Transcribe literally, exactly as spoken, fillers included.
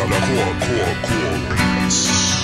La la la, core, core, core beats.